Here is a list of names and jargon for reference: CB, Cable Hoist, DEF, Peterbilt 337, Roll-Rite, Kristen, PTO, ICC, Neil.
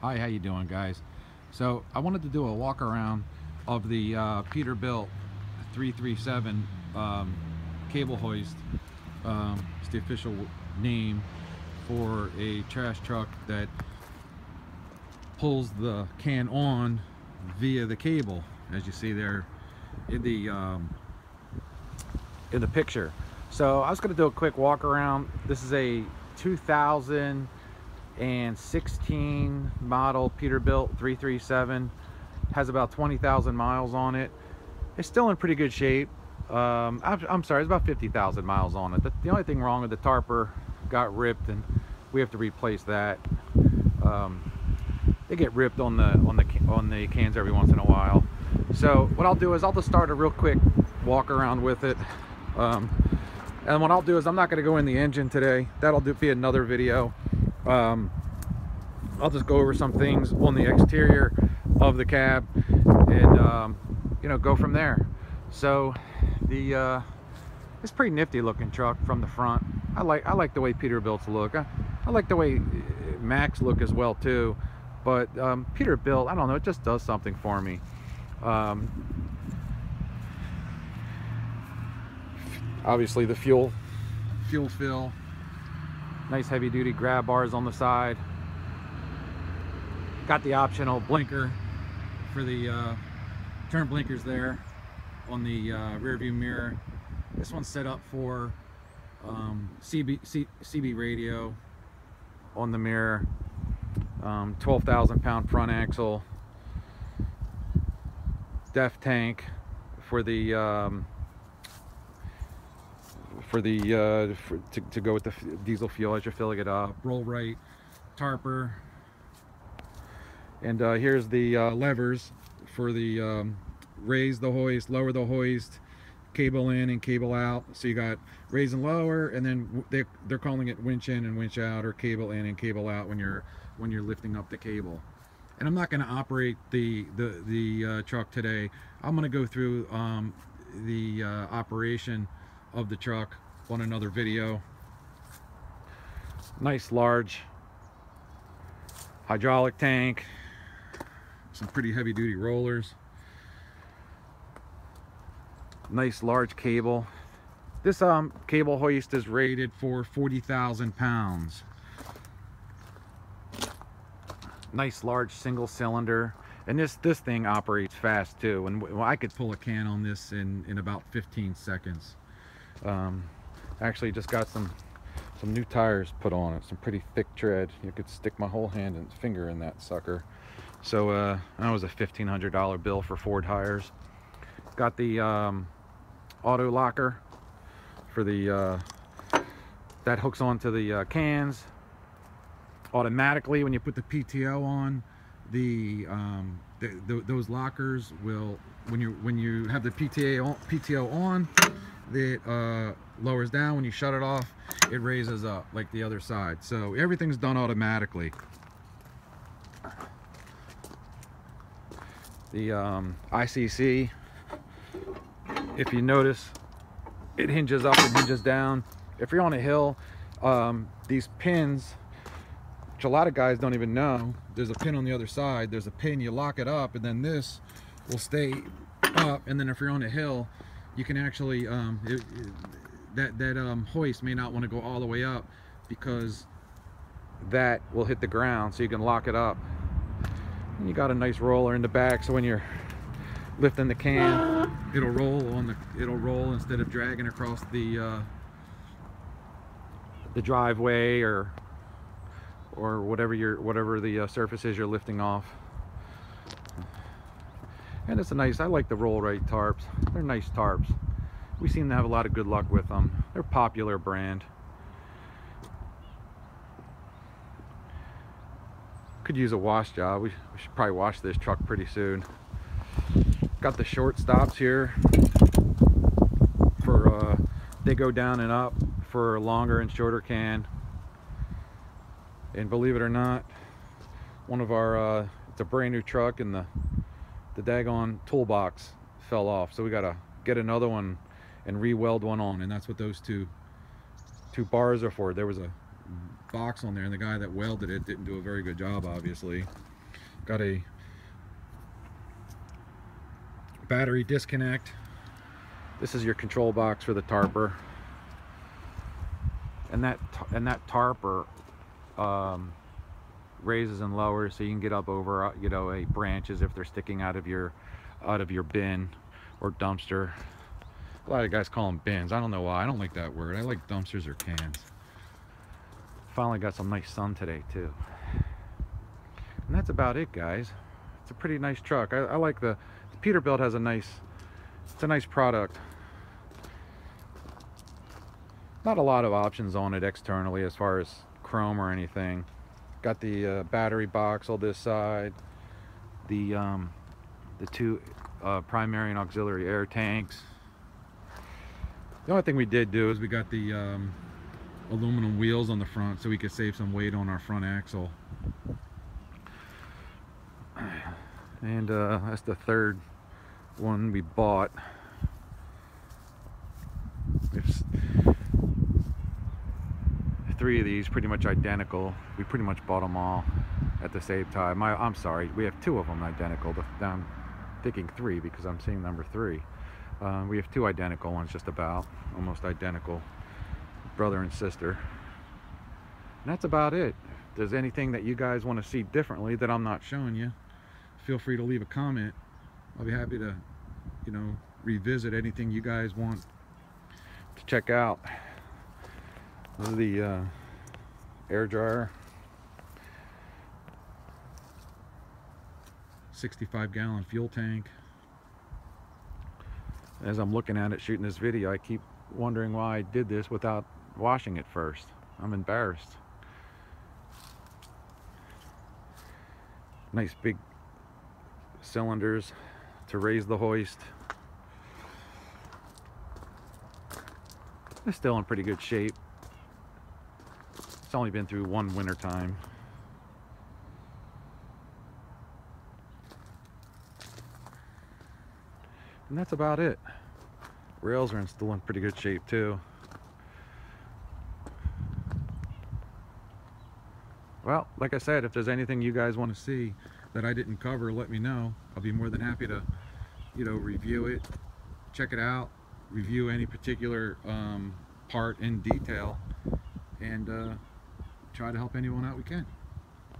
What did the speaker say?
Hi, how you doing, guys? So I wanted to do a walk around of the Peterbilt 337 cable hoist. It's the official name for a trash truck that pulls the can on via the cable, as you see there in the picture. So I was going to do a quick walk around. This is a 2016 model Peterbilt 337. Has about 20,000 miles on it. It's still in pretty good shape. I'm sorry, it's about 50,000 miles on it. The only thing wrong with the tarper got ripped, and we have to replace that. They get ripped on the cans every once in a while. So what I'll do is I'll just start a real quick walk around with it. And what I'll do is I'm not going to go in the engine today. That'll be another video. I'll just go over some things on the exterior of the cab, and you know, go from there. So the it's pretty nifty looking truck from the front. I like the way Peterbilt's look. I like the way Macs look as well too, but Peterbilt, I don't know, it just does something for me. Obviously the fuel fill, nice heavy duty grab bars on the side. Got the optional blinker for the turn blinkers there on the rear view mirror. This one's set up for CB radio on the mirror. 12,000 pound front axle. DEF tank for to go with the diesel fuel as you're filling it up. Roll-Rite tarper. And here's the levers for the raise the hoist, lower the hoist, cable in and cable out. So you got raise and lower, and then they're calling it winch in and winch out, or cable in and cable out when you're lifting up the cable. And I'm not going to operate the truck today. I'm going to go through the operation of the truck on another video. Nice large hydraulic tank. Some pretty heavy duty rollers. Nice large cable. This cable hoist is rated for 40,000 pounds. Nice large single cylinder, and this thing operates fast too. And I could pull a can on this in about 15 seconds. Actually just got some new tires put on it. Some pretty thick tread. You could stick my whole hand and finger in that sucker. So that was a $1,500 bill for Ford tires. Got the auto locker for the that hooks onto the cans automatically. When you put the PTO on, those lockers will, when you have the PTO on, it lowers down. When you shut it off, it raises up like the other side. So everything's done automatically. The ICC, if you notice, it hinges up and hinges down. If you're on a hill, these pins, which a lot of guys don't even know, there's a pin on the other side. There's a pin, you lock it up, and then this will stay up. And then if you're on a hill, you can actually that hoist may not want to go all the way up, because that will hit the ground, so you can lock it up. And you got a nice roller in the back, so when you're lifting the can, it'll roll instead of dragging across the driveway or whatever the surface is you're lifting off. And it's a nice, I like the Roll-Rite tarps. They're nice tarps. We seem to have a lot of good luck with them. They're a popular brand. Could use a wash job. We should probably wash this truck pretty soon. Got the short stops here for they go down and up for longer and shorter can. And believe it or not, one of our it's a brand new truck, and the daggone toolbox fell off, so we gotta get another one and re-weld one on. And that's what those two bars are for. There was a box on there, and the guy that welded it didn't do a very good job, obviously. Got a battery disconnect. This is your control box for the tarper, and that tarper raises and lowers, so you can get up over, you know, a branches if they're sticking out of your bin or dumpster. A lot of guys call them bins. I don't know why. I don't like that word. I like dumpsters or cans. Finally got some nice sun today too. And that's about it, guys. It's a pretty nice truck. I like the Peterbilt has a nice, it's a nice product. Not a lot of options on it externally as far as chrome or anything. Got the battery box on this side, the two primary and auxiliary air tanks. The only thing we did do is we got the aluminum wheels on the front so we could save some weight on our front axle. And that's the third one we bought. There's three of these pretty much identical. We pretty much bought them all at the same time. I'm sorry, we have two of them identical. I'm thinking three because I'm seeing number three. We have two identical ones, just about almost identical, brother and sister. And that's about it. If there's anything that you guys want to see differently that I'm not showing you, feel free to leave a comment. I'll be happy to, you know, revisit anything you guys want to check out. This is the air dryer, 65-gallon fuel tank. As I'm looking at it shooting this video, I keep wondering why I did this without washing it first. I'm embarrassed. Nice big cylinders to raise the hoist. It's still in pretty good shape. It's only been through one winter time. And that's about it. Rails are still in pretty good shape too. Well, like I said, if there's anything you guys want to see that I didn't cover, let me know. I'll be more than happy to, you know, review it, check it out, review any particular part in detail, and try to help anyone out we can.